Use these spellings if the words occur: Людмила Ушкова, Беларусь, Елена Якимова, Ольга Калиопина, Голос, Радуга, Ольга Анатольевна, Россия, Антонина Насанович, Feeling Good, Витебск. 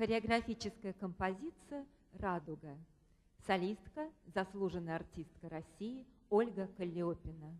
Хореографическая композиция «Радуга». Солистка, заслуженная артистка России Ольга Калиопина.